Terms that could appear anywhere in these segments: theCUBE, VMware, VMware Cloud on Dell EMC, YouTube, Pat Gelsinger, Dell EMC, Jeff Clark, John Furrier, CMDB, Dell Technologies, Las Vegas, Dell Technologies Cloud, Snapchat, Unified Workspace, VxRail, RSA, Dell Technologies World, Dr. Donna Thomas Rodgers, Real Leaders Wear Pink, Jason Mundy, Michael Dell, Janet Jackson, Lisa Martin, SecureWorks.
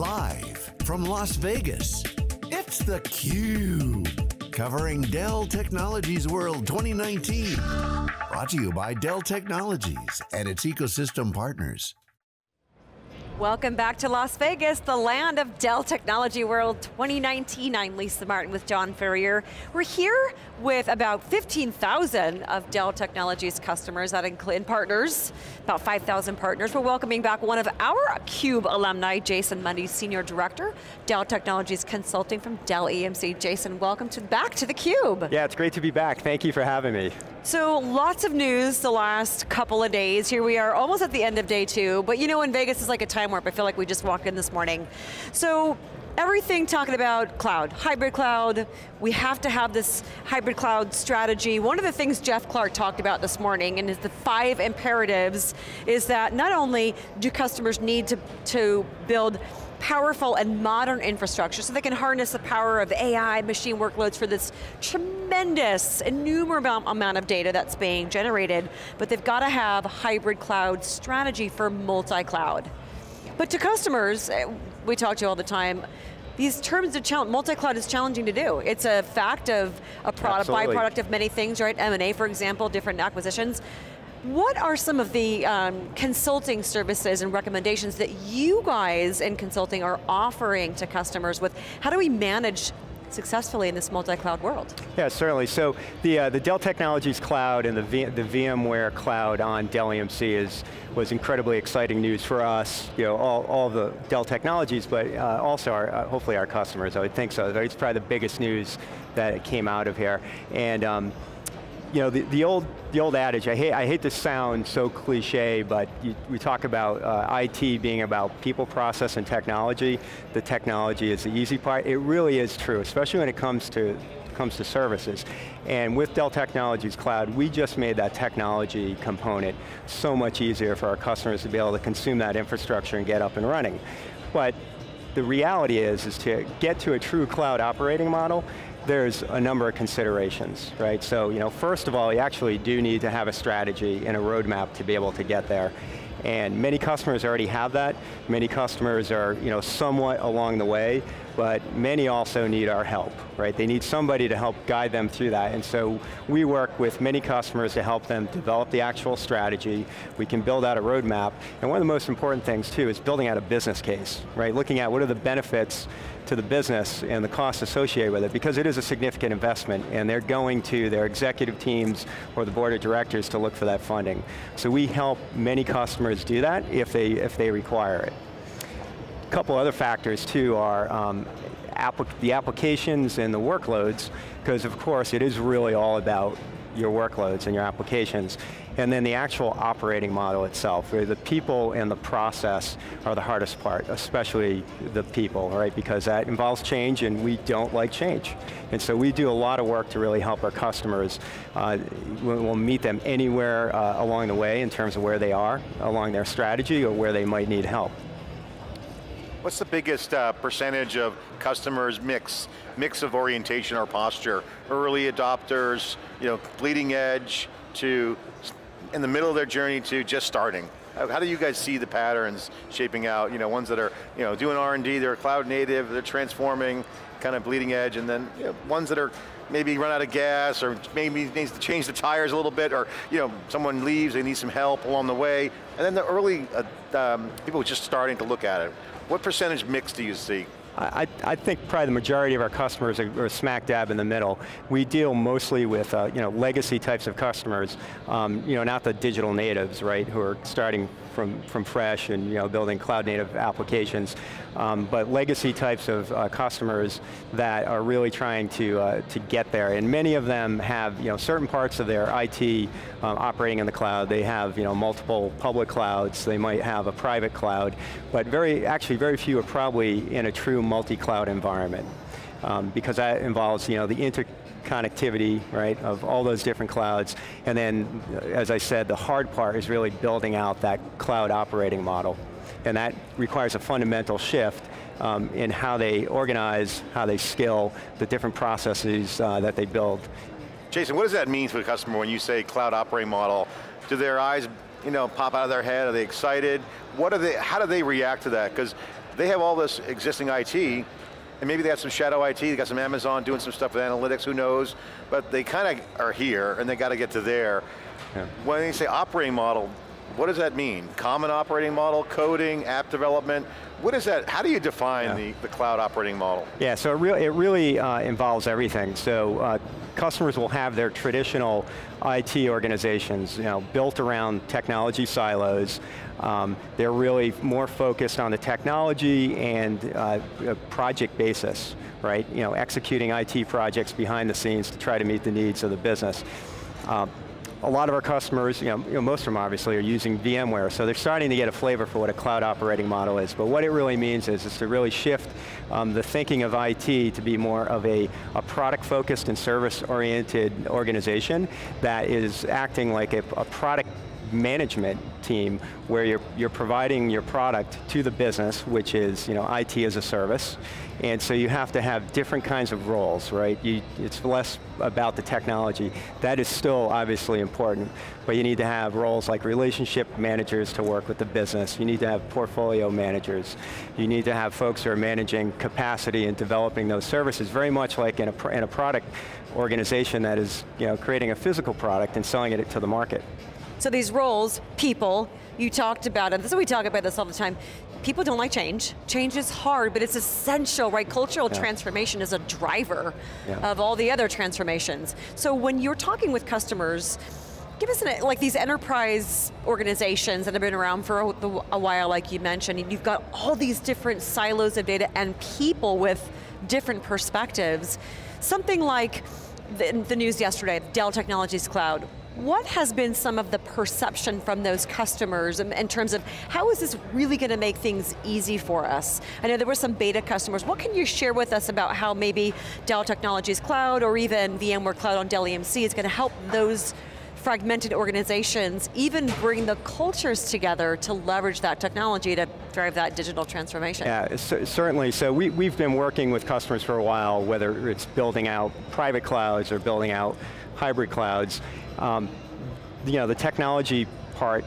Live from Las Vegas, it's theCUBE, covering Dell Technologies World 2019. Brought to you by Dell Technologies and its ecosystem partners. Welcome back to Las Vegas, the land of Dell Technology World 2019. I'm Lisa Martin with John Furrier. We're here with about 15,000 of Dell Technologies customers, that include partners, about 5,000 partners. We're welcoming back one of our CUBE alumni, Jason Mundy, Senior Director, Dell Technologies Consulting from Dell EMC. Jason, welcome back to theCUBE. Yeah, it's great to be back. Thank you for having me. So lots of news the last couple of days. Here we are almost at the end of day two, but you know in Vegas is like a time warp. I feel like we just walked in this morning. So everything talking about cloud, hybrid cloud. We have to have this hybrid cloud strategy. One of the things Jeff Clark talked about this morning and is the 5 imperatives is that not only do customers need to build powerful and modern infrastructure so they can harness the power of AI, machine workloads for this tremendous, innumerable amount of data that's being generated, but they've got to have a hybrid cloud strategy for multi-cloud. But to customers, we talk to you all the time, these terms of challenge, multi-cloud is challenging to do. It's a fact of a product, byproduct of many things, right? M&A, for example, different acquisitions. What are some of the consulting services and recommendations that you guys in consulting are offering to customers with, how do we manage successfully in this multi-cloud world? Yeah, certainly. So the Dell Technologies Cloud and the VMware Cloud on Dell EMC was incredibly exciting news for us, you know, all the Dell Technologies, but also our, hopefully our customers, I would think so. It's probably the biggest news that came out of here. And you know, the old adage, I hate to sound so cliche, but we talk about IT being about people, process, and technology. The technology is the easy part. It really is true, especially when it comes to services. And with Dell Technologies Cloud, we just made that technology component so much easier for our customers to be able to consume that infrastructure and get up and running. But the reality is to get to a true cloud operating model, there's a number of considerations, right? So, you know, first of all, you actually do need to have a strategy and a roadmap to be able to get there. And many customers already have that. Many customers are, you know, somewhat along the way, but many also need our help, right? They need somebody to help guide them through that. And so we work with many customers to help them develop the actual strategy. We can build out a roadmap. And one of the most important things too is building out a business case, right? Looking at what are the benefits to the business and the costs associated with it, because it is a significant investment and they're going to their executive teams or the board of directors to look for that funding. So we help many customers do that if they require it. A couple other factors too are the applications and the workloads, because of course it is really all about your workloads and your applications. And then the actual operating model itself, where the people and the process are the hardest part, especially the people, right? Because that involves change and we don't like change. And so we do a lot of work to really help our customers. We'll meet them anywhere along the way in terms of where they are, along their strategy or where they might need help. What's the biggest percentage of customers mix of orientation or posture? Early adopters, you know, bleeding edge to in the middle of their journey to just starting. How do you guys see the patterns shaping out? You know, ones that are, you know, doing R&D, they're cloud native, they're transforming, kind of bleeding edge, and then, you know, ones that are maybe run out of gas or maybe needs to change the tires a little bit, or, you know, someone leaves, they need some help along the way. And then the early people just starting to look at it. What percentage mix do you see? I think probably the majority of our customers are smack dab in the middle. We deal mostly with you know, legacy types of customers, you know, not the digital natives, right, who are starting from fresh and, you know, building cloud native applications, but legacy types of customers that are really trying to get there. And many of them have, you know, certain parts of their IT operating in the cloud. They have, you know, multiple public clouds. They might have a private cloud, but actually very few are probably in a true multi-cloud environment, because that involves, you know, the interconnectivity, right, of all those different clouds. And then, as I said, the hard part is really building out that cloud operating model. And that requires a fundamental shift in how they organize, how they skill, the different processes that they build. Jason, what does that mean for the customer when you say cloud operating model? Do their eyes you know, pop out of their head? Are they excited? What are they, how do they react to that? Because they have all this existing IT, and maybe they have some shadow IT, they got some Amazon doing some stuff with analytics, who knows? But they kind of are here, and they got to get to there. Yeah. When they say operating model, what does that mean? Common operating model, coding, app development? What is that, how do you define the cloud operating model? Yeah, so it really involves everything. So customers will have their traditional IT organizations, you know, built around technology silos. They're really more focused on the technology and project basis, right? You know, executing IT projects behind the scenes to try to meet the needs of the business. A lot of our customers, most of them obviously, are using VMware, so they're starting to get a flavor for what a cloud operating model is. But what it really means is to really shift the thinking of IT to be more of a product-focused and service-oriented organization that is acting like a product management team, where you're providing your product to the business, which is IT as a service. And so you have to have different kinds of roles, right? It's less about the technology. That is still obviously important, but you need to have roles like relationship managers to work with the business. You need to have portfolio managers. You need to have folks who are managing capacity and developing those services, very much like in a product organization that is creating a physical product and selling it to the market. So these roles, people, you talked about it, so we talk about this all the time. People don't like change. Change is hard, but it's essential, right? Cultural transformation is a driver of all the other transformations. So when you're talking with customers, give us an, like these enterprise organizations that have been around for a while, like you mentioned, and you've got all these different silos of data and people with different perspectives. Something like the news yesterday, Dell Technologies Cloud. What has been some of the perception from those customers in terms of how is this really going to make things easy for us? I know there were some beta customers. What can you share with us about how maybe Dell Technologies Cloud or even VMware Cloud on Dell EMC is going to help those fragmented organizations even bring the cultures together to leverage that technology to drive that digital transformation? Yeah, certainly, so we've been working with customers for a while, whether it's building out private clouds or building out hybrid clouds. The technology part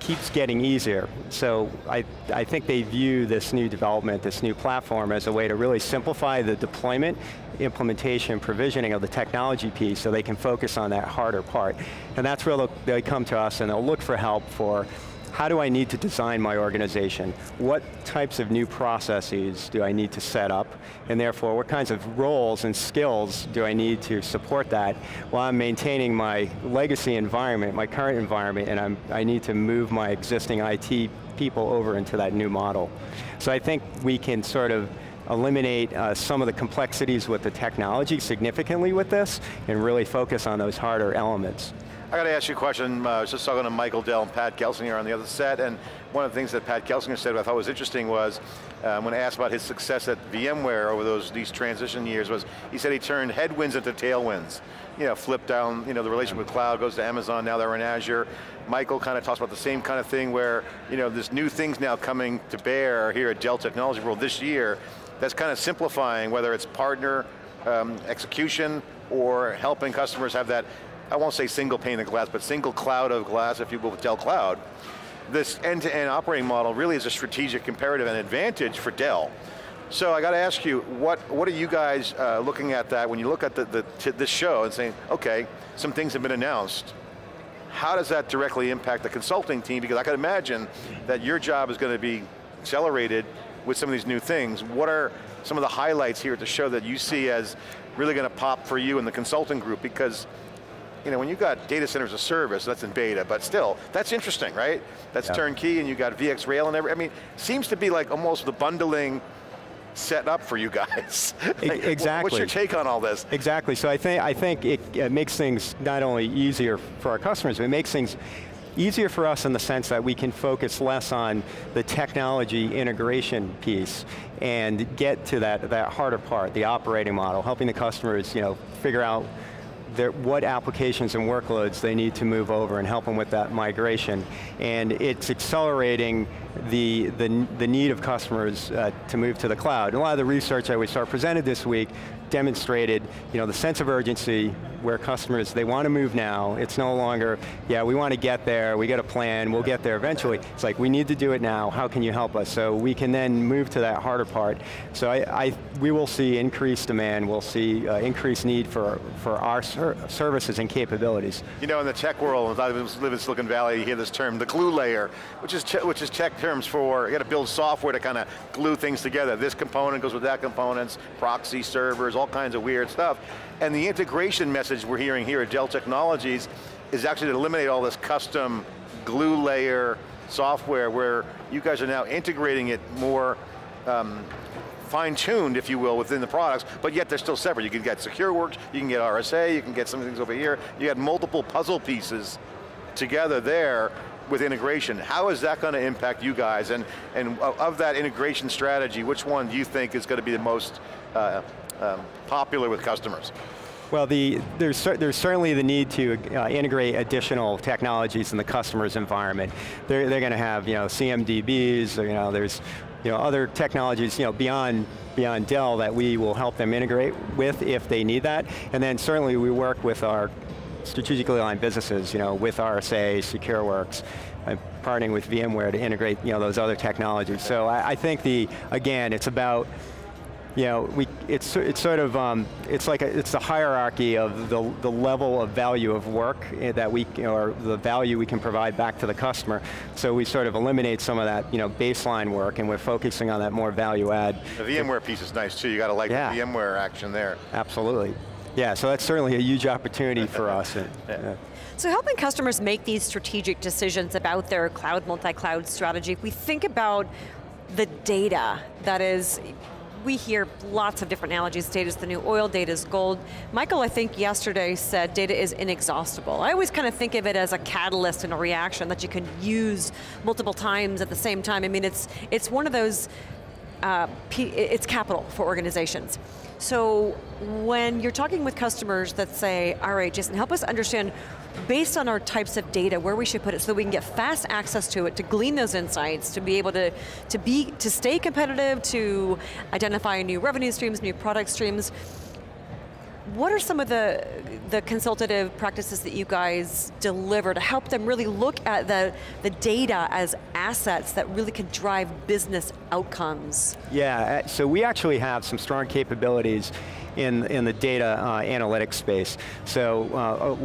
keeps getting easier. So I think they view this new development, this new platform as a way to really simplify the deployment, implementation, provisioning of the technology piece so they can focus on that harder part. And that's where they come to us and they'll look for help for how do I need to design my organization? What types of new processes do I need to set up? And therefore, what kinds of roles and skills do I need to support that while I'm maintaining my legacy environment, my current environment, and I need to move my existing IT people over into that new model. So I think we can sort of eliminate some of the complexities with the technology significantly with this and really focus on those harder elements. I got to ask you a question. I was just talking to Michael Dell and Pat Gelsinger on the other set, and one of the things that Pat Gelsinger said I thought was interesting was, when asked about his success at VMware over these transition years, was he said he turned headwinds into tailwinds. You know, flipped down, you know, the relationship with cloud goes to Amazon, now they're in Azure. Michael kind of talks about the same kind of thing where, you know, there's new things now coming to bear here at Dell Technologies World this year that's kind of simplifying, whether it's partner execution or helping customers have that, I won't say single pane of glass, but single cloud of glass, if you will, with Dell Cloud. This end-to-end operating model really is a strategic imperative and advantage for Dell. So I got to ask you, what are you guys looking at that when you look at this show and saying, okay, some things have been announced. How does that directly impact the consulting team? Because I could imagine that your job is going to be accelerated with some of these new things. What are some of the highlights here at the show that you see as really going to pop for you in the consulting group? Because when you've got data centers as a service, that's in beta, but still, that's interesting, right? That's turnkey, and you got VxRail and everything. I mean, seems to be like almost the bundling set up for you guys. Exactly. What's your take on all this? Exactly, so I think it makes things not only easier for our customers, but it makes things easier for us in the sense that we can focus less on the technology integration piece and get to that harder part, the operating model, helping the customers figure out what applications and workloads they need to move over and help them with that migration. And it's accelerating the need of customers to move to the cloud. And a lot of the research that we presented this week demonstrated, you know, the sense of urgency where customers, they want to move now. It's no longer, yeah, we want to get there, we got a plan, we'll get there eventually. It's like, we need to do it now, how can you help us? So we can then move to that harder part. So we will see increased demand, we'll see increased need for our services and capabilities. You know, in the tech world, I live in Silicon Valley, you hear this term, the glue layer, which is tech terms for, you got to build software to kind of glue things together. This component goes with that components, proxy servers, all kinds of weird stuff. And the integration message we're hearing here at Dell Technologies is actually to eliminate all this custom glue layer software where you guys are now integrating it more fine-tuned, if you will, within the products, but yet they're still separate. You can get SecureWorks, you can get RSA, you can get some things over here. You got multiple puzzle pieces together there with integration. How is that going to impact you guys? And of that integration strategy, which one do you think is going to be the most popular with customers? Well, there's certainly the need to integrate additional technologies in the customer's environment. They're going to have, you know, CMDBs, you know, there's, you know, other technologies, you know, beyond Dell that we will help them integrate with if they need that. And then certainly we work with our strategically aligned businesses, you know, with RSA, SecureWorks, partnering with VMware to integrate, you know, those other technologies. So I think again, it's about, you know, it's sort of, it's the hierarchy of the level of value of work that we, or the value we can provide back to the customer. So we sort of eliminate some of that, you know, baseline work, and we're focusing on that more value add. The VMware piece is nice too, you got to like the VMware action there. Absolutely. Yeah, so that's certainly a huge opportunity for us. So helping customers make these strategic decisions about their cloud, multi-cloud strategy, if we think about the data that is, we hear lots of different analogies. Data's the new oil, data's gold. Michael, I think yesterday said data is inexhaustible. I always kind of think of it as a catalyst and a reaction that you can use multiple times at the same time. I mean, it's one of those, it's capital for organizations. So when you're talking with customers that say, all right, Jason, help us understand, based on our types of data, where we should put it so that we can get fast access to it, to glean those insights, to be able to stay competitive, to identify new revenue streams, new product streams. What are some of the consultative practices that you guys deliver to help them really look at the data as assets that really can drive business outcomes? Yeah, so we actually have some strong capabilities in the data analytics space. So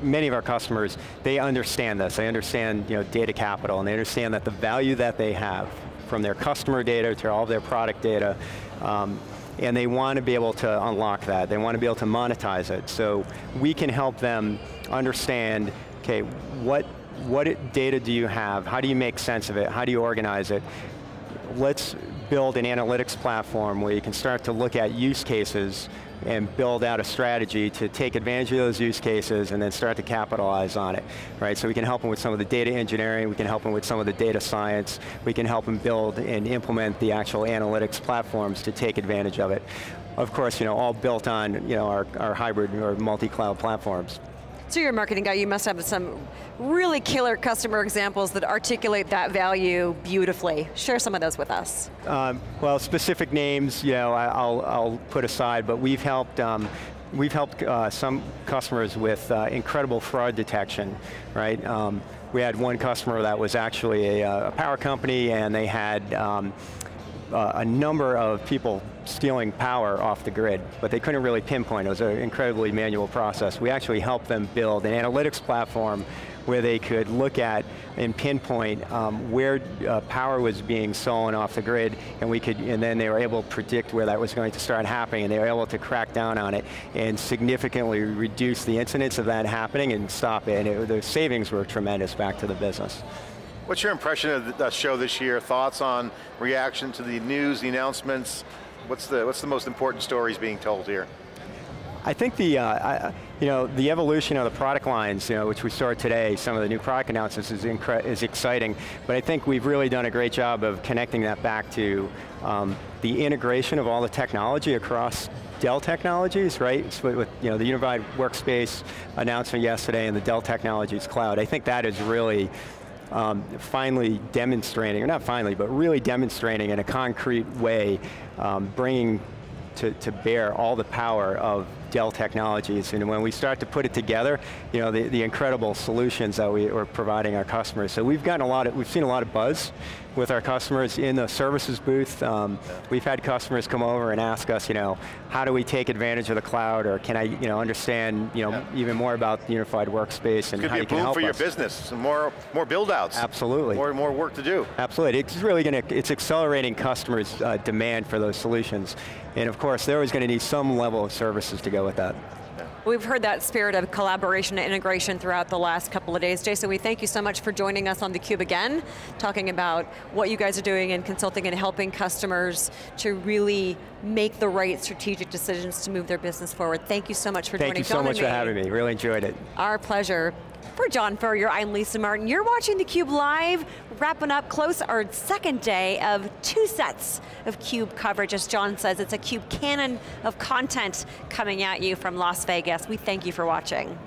many of our customers, they understand this. They understand, you know, data capital, and they understand that the value that they have from their customer data to all of their product data, and they want to be able to unlock that. They want to be able to monetize it. So we can help them understand, okay, what data do you have? How do you make sense of it? How do you organize it? Let's build an analytics platform where you can start to look at use cases and build out a strategy to take advantage of those use cases and then start to capitalize on it, right? So we can help them with some of the data engineering, we can help them with some of the data science, we can help them build and implement the actual analytics platforms to take advantage of it. Of course, you know, all built on, you know, our hybrid or multi-cloud platforms. So you're a marketing guy, you must have some really killer customer examples that articulate that value beautifully. Share some of those with us. Well, specific names, you know, I'll put aside, but we've helped some customers with incredible fraud detection, right? We had one customer that was actually a power company, and they had a number of people stealing power off the grid, but they couldn't really pinpoint. It was an incredibly manual process. We actually helped them build an analytics platform where they could look at and pinpoint where power was being stolen off the grid, and then they were able to predict where that was going to start happening, and they were able to crack down on it and significantly reduce the incidence of that happening and stop it, and the savings were tremendous back to the business. What's your impression of the show this year? Thoughts on reaction to the news, the announcements? What's the most important stories being told here? I think you know, the evolution of the product lines, you know, which we saw today, some of the new product announcements is exciting, but I think we've really done a great job of connecting that back to the integration of all the technology across Dell Technologies, right? So with, you know, the Unified Workspace announcement yesterday and the Dell Technologies Cloud, I think that is really finally demonstrating, or not finally, but really demonstrating in a concrete way, bringing to bear all the power of Dell Technologies. And when we start to put it together, you know, the incredible solutions that we are providing our customers. So we've gotten a lot of, we've seen a lot of buzz with our customers in the services booth. We've had customers come over and ask us, you know, how do we take advantage of the cloud, or can I, you know, understand, you know, even more about Unified Workspace and how you can help us. Could be a boom for your business, more build-outs. Absolutely. More work to do. Absolutely, it's really going to, it's accelerating customers' demand for those solutions. And of course, they're always going to need some level of services to go with that. We've heard that spirit of collaboration and integration throughout the last couple of days. Jason, we thank you so much for joining us on theCUBE again, talking about what you guys are doing in consulting and helping customers to really make the right strategic decisions to move their business forward. Thank you so much for joining us. Thank you so much for having me, really enjoyed it. Our pleasure. For John Furrier, I'm Lisa Martin. You're watching theCUBE live, wrapping up close our second day of 2 sets of CUBE coverage. As John says, it's a CUBE cannon of content coming at you from Las Vegas. We thank you for watching.